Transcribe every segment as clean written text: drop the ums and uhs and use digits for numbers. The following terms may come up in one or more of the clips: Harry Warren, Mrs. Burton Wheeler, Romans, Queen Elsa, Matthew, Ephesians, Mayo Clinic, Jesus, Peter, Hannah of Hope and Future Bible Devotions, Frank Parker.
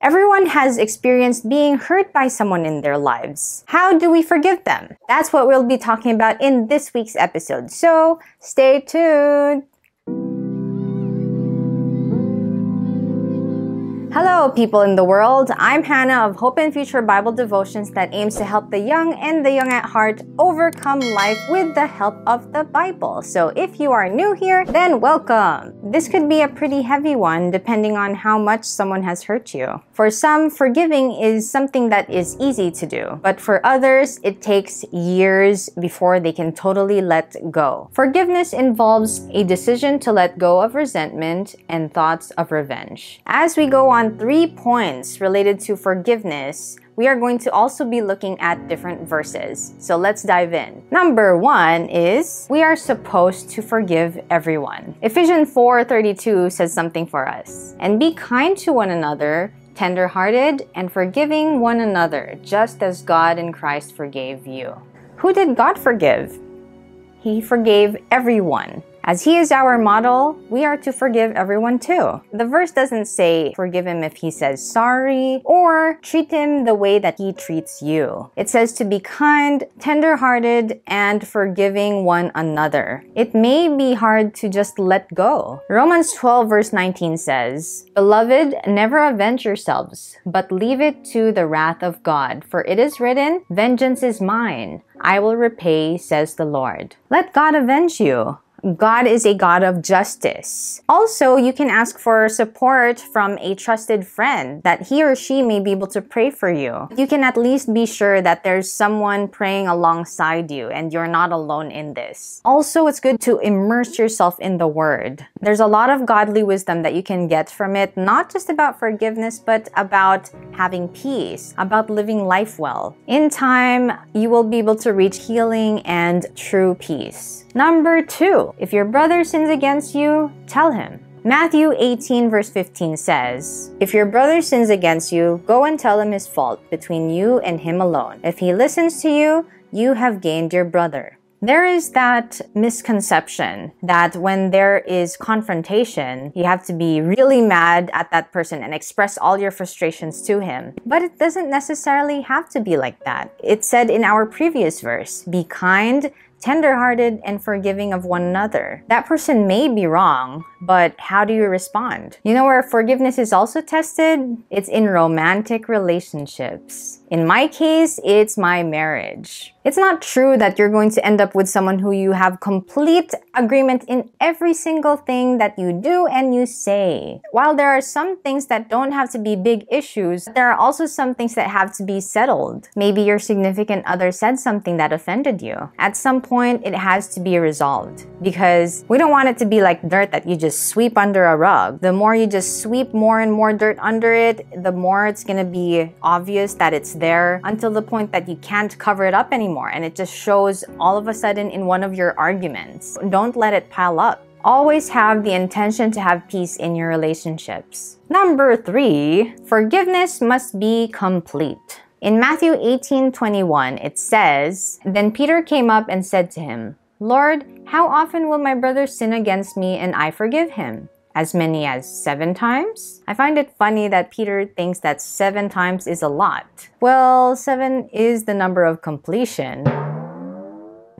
Everyone has experienced being hurt by someone in their lives. How do we forgive them? That's what we'll be talking about in this week's episode, so stay tuned! Hello, people in the world. I'm Hannah of Hope and Future Bible Devotions that aims to help the young and the young at heart overcome life with the help of the Bible. So if you are new here, then welcome. This could be a pretty heavy one depending on how much someone has hurt you. For some, forgiving is something that is easy to do, but for others, it takes years before they can totally let go. Forgiveness involves a decision to let go of resentment and thoughts of revenge. As we go on 3 points related to forgiveness, we are going to also be looking at different verses. So let's dive in. Number 1 is we are supposed to forgive everyone. Ephesians 4:32 says something for us. And be kind to one another, tender-hearted, and forgiving one another, just as God in Christ forgave you. Who did God forgive? He forgave everyone. As He is our model, we are to forgive everyone too. The verse doesn't say forgive him if he says sorry or treat him the way that he treats you. It says to be kind, tender-hearted, and forgiving one another. It may be hard to just let go. Romans 12 verse 19 says, Beloved, never avenge yourselves, but leave it to the wrath of God, for it is written, Vengeance is mine, I will repay, says the Lord. Let God avenge you. God is a God of justice. Also, you can ask for support from a trusted friend that he or she may be able to pray for you. You can at least be sure that there's someone praying alongside you and you're not alone in this. Also, it's good to immerse yourself in the Word. There's a lot of godly wisdom that you can get from it, not just about forgiveness, but about having peace, about living life well. In time, you will be able to reach healing and true peace. Number 2. If your brother sins against you, tell him. Matthew 18 verse 15 says, If your brother sins against you, go and tell him his fault between you and him alone. If he listens to you, you have gained your brother. There is that misconception that when there is confrontation, you have to be really mad at that person and express all your frustrations to him. But it doesn't necessarily have to be like that. It said in our previous verse, Be kind, tender-hearted, and forgiving of one another. That person may be wrong, but how do you respond? You know where forgiveness is also tested? It's in romantic relationships. In my case, it's my marriage. It's not true that you're going to end up with someone who you have complete agreement in every single thing that you do and you say. While there are some things that don't have to be big issues, there are also some things that have to be settled. Maybe your significant other said something that offended you. At some point, it has to be resolved because we don't want it to be like dirt that you just sweep under a rug. The more you just sweep more and more dirt under it, the more it's going to be obvious that it's there until the point that you can't cover it up anymore and it just shows all of a sudden in one of your arguments. Don't let it pile up. Always have the intention to have peace in your relationships. Number 3, forgiveness must be complete. In Matthew 18:21, it says, Then Peter came up and said to him, Lord, how often will my brother sin against me and I forgive him? As many as 7 times? I find it funny that Peter thinks that 7 times is a lot. Well, 7 is the number of completion.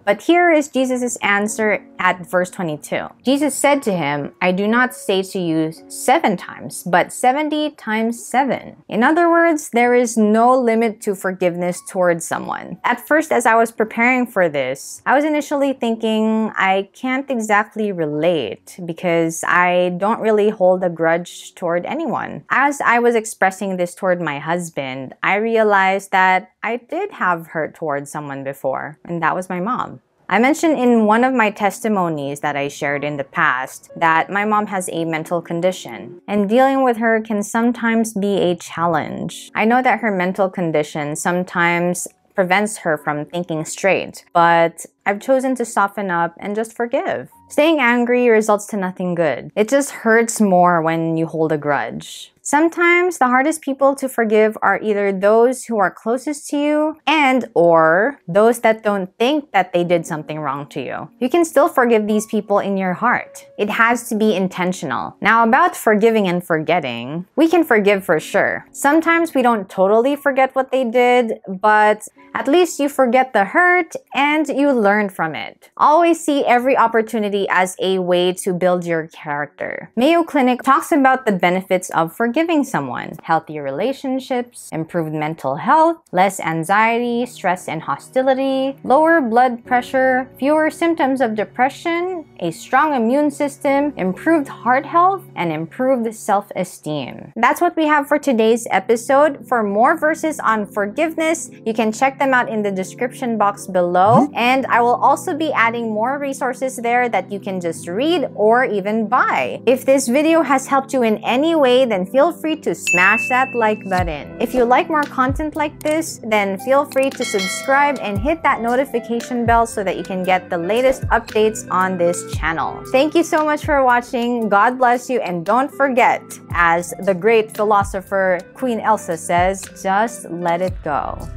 But here is Jesus' answer at verse 22. Jesus said to him, I do not say to you 7 times, but 70 times 7. In other words, there is no limit to forgiveness towards someone. At first, as I was preparing for this, I was initially thinking I can't exactly relate because I don't really hold a grudge toward anyone. As I was expressing this toward my husband, I realized that I did have hurt towards someone before, and that was my mom. I mentioned in one of my testimonies that I shared in the past that my mom has a mental condition, and dealing with her can sometimes be a challenge. I know that her mental condition sometimes prevents her from thinking straight, but I've chosen to soften up and just forgive. Staying angry results to nothing good. It just hurts more when you hold a grudge. Sometimes the hardest people to forgive are either those who are closest to you and/or those that don't think that they did something wrong to you. You can still forgive these people in your heart. It has to be intentional. Now, about forgiving and forgetting, we can forgive for sure. Sometimes we don't totally forget what they did, but at least you forget the hurt and you learn from it. Always see every opportunity as a way to build your character. Mayo Clinic talks about the benefits of forgiving someone: healthy relationships, improved mental health, less anxiety, stress and hostility, lower blood pressure, fewer symptoms of depression, a strong immune system, improved heart health, and improved self-esteem. That's what we have for today's episode. For more verses on forgiveness, you can check them out in the description box below, and I will also be adding more resources there that you can just read or even buy. If this video has helped you in any way, then feel free to smash that like button. If you like more content like this, then feel free to subscribe and hit that notification bell so that you can get the latest updates on this channel. Thank you so much for watching. God bless you, and don't forget, as the great philosopher Queen Elsa says, just let it go.